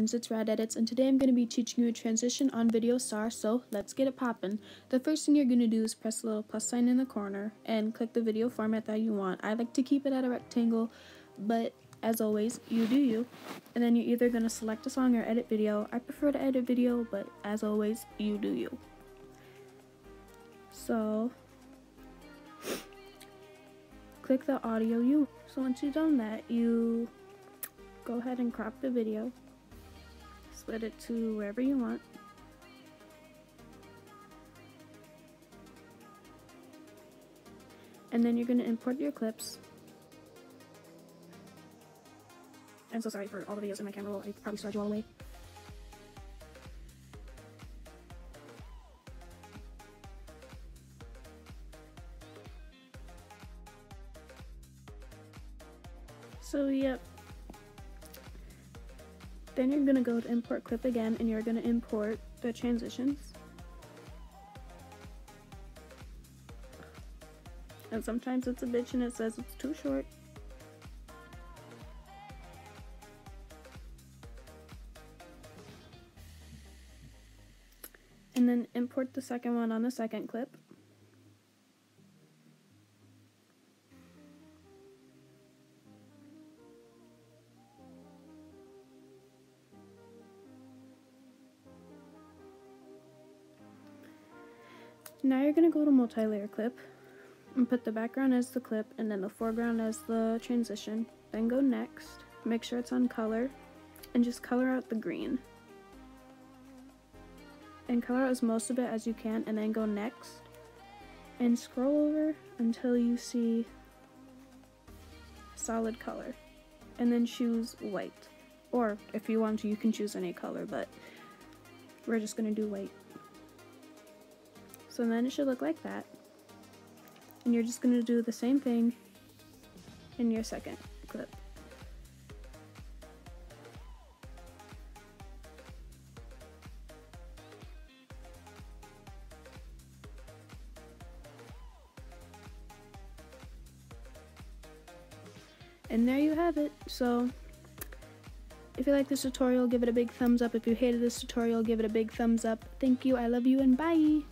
friends, it's Rad Edits, and today I'm going to be teaching you a transition on Video Star, so let's get it poppin'. The first thing you're going to do is press the little plus sign in the corner and click the video format that you want. I like to keep it at a rectangle, but as always, you do you. And then you're either going to select a song or edit video. I prefer to edit video, but as always, you do you. So click the audio you. So once you've done that, you go ahead and crop the video, split it to wherever you want, and then you're going to import your clips. I'm so sorry for all the videos in my camera roll, I probably started you all the way. So yep. Then you're going to go to import clip again, and you're going to import the transitions. And sometimes it's a bitch and it says it's too short. And then import the second one on the second clip. Now you're going to go to multi-layer clip and put the background as the clip and then the foreground as the transition. Then go next, make sure it's on color, and just color out the green. And color out as most of it as you can, and then go next and scroll over until you see solid color. And then choose white. Or if you want to, you can choose any color, but we're just going to do white. So then it should look like that, and you're just going to do the same thing in your second clip. And there you have it. So if you like this tutorial, give it a big thumbs up. If you hated this tutorial, give it a big thumbs up. Thank you, I love you, and bye!